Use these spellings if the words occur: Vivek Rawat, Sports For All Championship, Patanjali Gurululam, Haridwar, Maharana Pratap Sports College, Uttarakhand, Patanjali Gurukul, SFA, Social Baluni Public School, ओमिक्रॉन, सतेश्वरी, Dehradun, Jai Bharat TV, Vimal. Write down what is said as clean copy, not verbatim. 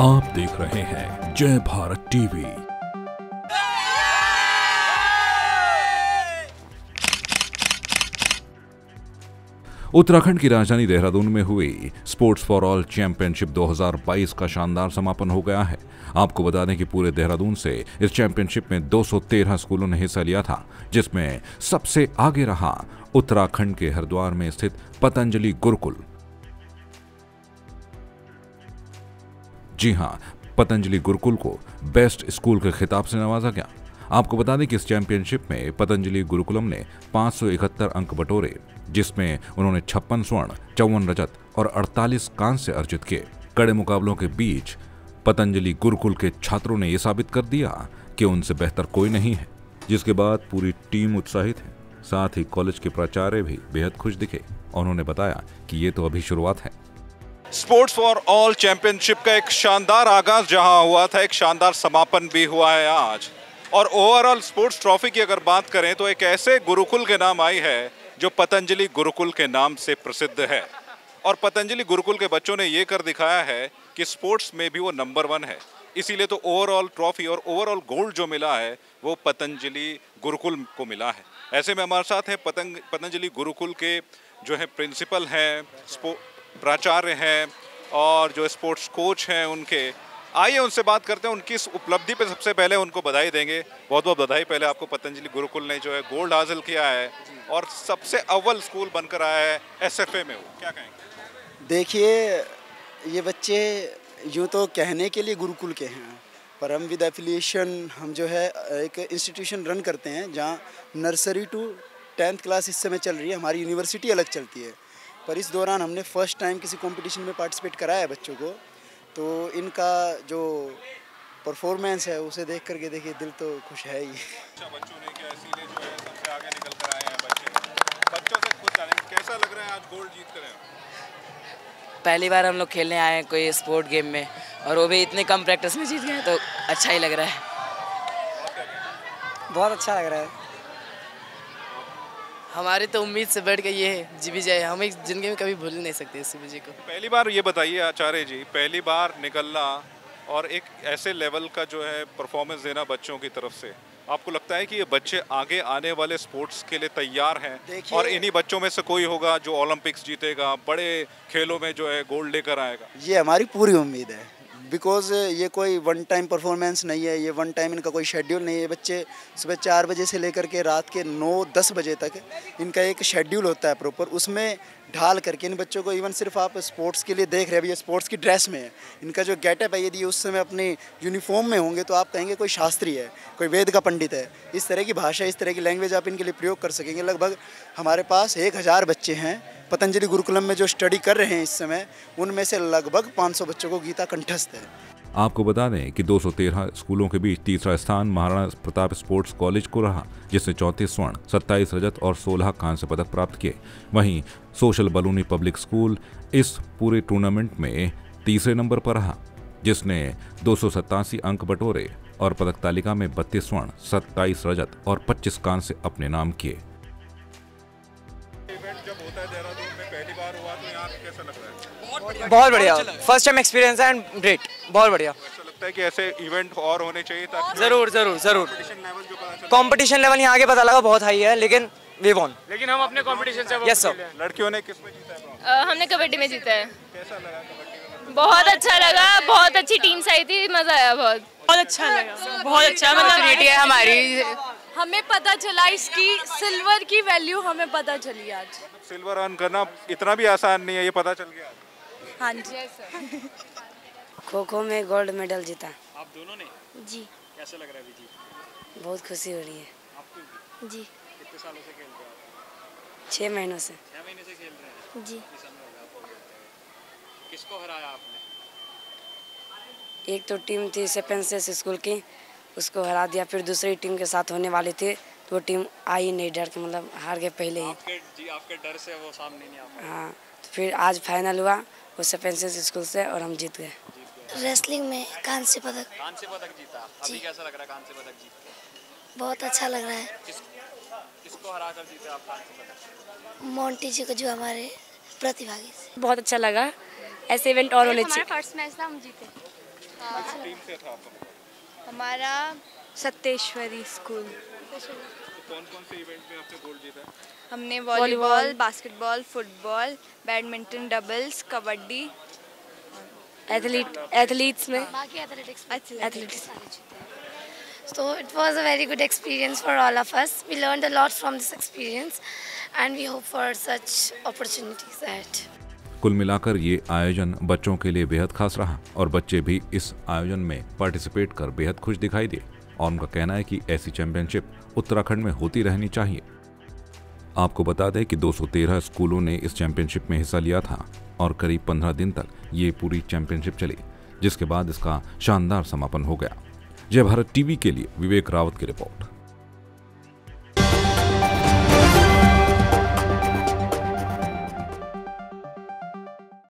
आप देख रहे हैं जय भारत टीवी। उत्तराखंड की राजधानी देहरादून में हुई स्पोर्ट्स फॉर ऑल चैंपियनशिप 2022 का शानदार समापन हो गया है। आपको बता दें कि पूरे देहरादून से इस चैंपियनशिप में 213 स्कूलों ने हिस्सा लिया था, जिसमें सबसे आगे रहा उत्तराखंड के हरिद्वार में स्थित पतंजलि गुरुकुल। जी हाँ, पतंजलि गुरुकुल को बेस्ट स्कूल के खिताब से नवाजा गया। आपको बता दें कि इस चैंपियनशिप में पतंजलि गुरुकुलम ने 571 अंक बटोरे, जिसमें उन्होंने 56 स्वर्ण, 54 रजत और 48 कांस्य अर्जित किए। कड़े मुकाबलों के बीच पतंजलि गुरुकुल के छात्रों ने यह साबित कर दिया कि उनसे बेहतर कोई नहीं है, जिसके बाद पूरी टीम उत्साहित है। साथ ही कॉलेज के प्राचार्य भी बेहद खुश दिखे। उन्होंने बताया कि ये तो अभी शुरुआत है। स्पोर्ट्स फॉर ऑल चैंपियनशिप का एक शानदार आगाज जहां हुआ था, एक शानदार समापन भी हुआ है आज। और ओवरऑल स्पोर्ट्स ट्रॉफी की अगर बात करें तो एक ऐसे गुरुकुल के नाम आई है जो पतंजलि गुरुकुल के नाम से प्रसिद्ध है। और पतंजलि गुरुकुल के बच्चों ने ये कर दिखाया है कि स्पोर्ट्स में भी वो नंबर 1 है। इसीलिए तो ओवरऑल ट्रॉफी और ओवरऑल गोल्ड जो मिला है वो पतंजलि गुरुकुल को मिला है। ऐसे में हमारे साथ हैं पतंजलि गुरुकुल के जो है प्रिंसिपल हैं, प्राचार्य हैं और जो स्पोर्ट्स कोच हैं उनके। आइए उनसे बात करते हैं, उनकी इस उपलब्धि पे सबसे पहले उनको बधाई देंगे। बहुत बहुत बधाई पहले आपको। पतंजलि गुरुकुल ने जो है गोल्ड हासिल किया है और सबसे अव्वल स्कूल बनकर आया है SFA में, वो क्या कहेंगे? देखिए, ये बच्चे यूँ तो कहने के लिए गुरुकुल के हैं, पर हम विद एफिलिएशन हम जो है एक इंस्टीट्यूशन रन करते हैं जहाँ नर्सरी टू 10th क्लास इस समय चल रही है। हमारी यूनिवर्सिटी अलग चलती है, पर इस दौरान हमने फर्स्ट टाइम किसी कंपटीशन में पार्टिसिपेट कराया बच्चों को, तो इनका जो परफॉर्मेंस है उसे देख करके देखिए दिल तो खुश है ही। अच्छा, बच्चों ने क्या इसीलिए जो है सबसे आगे निकल कर आए हैं बच्चे। बच्चों से खुद जानेंगे, कैसा लग रहा है आज गोल्ड जीत कर आए हो? पहली बार हम लोग खेलने आए हैं कोई स्पोर्ट गेम में और वो भी इतने कम प्रैक्टिस में जीत गए, तो अच्छा ही लग रहा है, बहुत अच्छा लग रहा है। हमारी तो उम्मीद से बढ़ के ये है जी विजय, हम एक जिंदगी में कभी भूल नहीं सकते इस विजय को। पहली बार, ये बताइए आचार्य जी, पहली बार निकलना और एक ऐसे लेवल का जो है परफॉर्मेंस देना बच्चों की तरफ से, आपको लगता है कि ये बच्चे आगे आने वाले स्पोर्ट्स के लिए तैयार हैं? और इन्हीं बच्चों में से कोई होगा जो ओलंपिक्स जीतेगा, बड़े खेलों में जो है गोल्ड लेकर आएगा, ये हमारी पूरी उम्मीद है। बिकॉज ये कोई वन टाइम परफॉर्मेंस नहीं है, ये वन टाइम इनका कोई शेड्यूल नहीं है। बच्चे सुबह 4 बजे से लेकर के रात के 9-10 बजे तक इनका एक शेड्यूल होता है प्रॉपर, उसमें ढाल करके इन बच्चों को इवन सिर्फ आप स्पोर्ट्स के लिए देख रहे हैं, अभी ये स्पोर्ट्स की ड्रेस में है। इनका जो गेटअप है, यदि उस समय अपने यूनिफॉर्म में होंगे तो आप कहेंगे कोई शास्त्री है, कोई वेद का पंडित है। इस तरह की भाषा, इस तरह की लैंग्वेज आप इनके लिए प्रयोग कर सकेंगे। लगभग हमारे पास 1000 बच्चे हैं पतंजलि गुरुकुलम में जो स्टडी कर रहे हैं इस समय, उनमें से लगभग 500 बच्चों को गीता कंठस्थ है। आपको बता दें कि 213 स्कूलों के बीच तीसरा स्थान महाराणा प्रताप स्पोर्ट्स कॉलेज को रहा, जिसने 34 स्वर्ण, 27 रजत और 16 कांस्य पदक प्राप्त किए। वहीं सोशल बलूनी पब्लिक स्कूल इस पूरे टूर्नामेंट में तीसरे नंबर पर रहा, जिसने 287 अंक बटोरे और पदक तालिका में 32 स्वर्ण, 27 रजत और 25 कांस्य अपने नाम किए। बहुत बढ़िया, फर्स्ट टाइम एक्सपीरियंस है एंड ग्रेट, बहुत बढ़िया। ऐसा लगता है कि ऐसे इवेंट और होने चाहिए ताकि जरूर कंपटीशन लेवल यहाँ आगे पता लगा बहुत हाई है, लेकिन वी वॉन, लेकिन हम अपने कंपटीशन से। Yes sir. लड़कियों ने किस में जीता है? हमने कबड्डी में जीता है। कैसा लगा कबड्डी में? बहुत अच्छा लगा, बहुत अच्छी टीम आई थी, मजा आया, बहुत अच्छा लगा, बहुत अच्छा मतलब हमारी। हमें पता चला इसकी सिल्वर की वैल्यू, हमें पता चली आज। सिल्वर अर्न करना इतना भी आसान नहीं है, ये पता चल गया। हाँ जी, खो खो में गोल्ड मेडल जीता आप दोनों ने जी। कैसा लग रहा है अभी जी? बहुत खुशी हो रही है आपको जी। कितने सालों से खेल रहे हो? 6 महीनों से। 6 महीने से खेल रहे हैं जी। किसको हराया आपने? एक तो टीम थी सेपेंसेस स्कूल की, उसको हरा दिया, फिर दूसरी टीम के साथ होने वाली थी तो वो टीम आई नहीं, डर के मतलब हार गए पहले ही। आपके डर से वो सामने नहीं आ पाए। हाँ, तो फिर आज फाइनल हुआ वो सेपेंसेस स्कूल से और हम जीत गए। रेसलिंग में कांस्य पदक। कांस्य पदक जीता। अभी कैसा लग रहा है कांस्य पदक जीत के? बहुत अच्छा लग रहा है। किसको हरा कर जीते आप कांस्य पदक? मोंटी जी को, जो हमारे प्रतिभागी। बहुत अच्छा लगा, ऐसे इवेंट और होने चाहिए। हमारा फर्स्ट मैच था, हम जीते। टीम से था आपका? हमारा सतेश्वरी स्कूल। कौन कौन से इवेंट में आपने गोल्ड जीता? हमने volleyball, basketball, football, badminton, doubles, kabaddi, athletes में बाकी athletics. So it was a very good experience for all of us. We learned a lot from this experience and we hope for such opportunities ahead. कुल मिलाकर ये आयोजन बच्चों के लिए बेहद खास रहा और बच्चे भी इस आयोजन में पार्टिसिपेट कर बेहद खुश दिखाई दिए और उनका कहना है कि ऐसी चैंपियनशिप उत्तराखंड में होती रहनी चाहिए। आपको बता दें कि 213 स्कूलों ने इस चैंपियनशिप में हिस्सा लिया था और करीब 15 दिन तक ये पूरी चैंपियनशिप चली, जिसके बाद इसका शानदार समापन हो गया। जय भारत टीवी के लिए विवेक रावत की रिपोर्ट।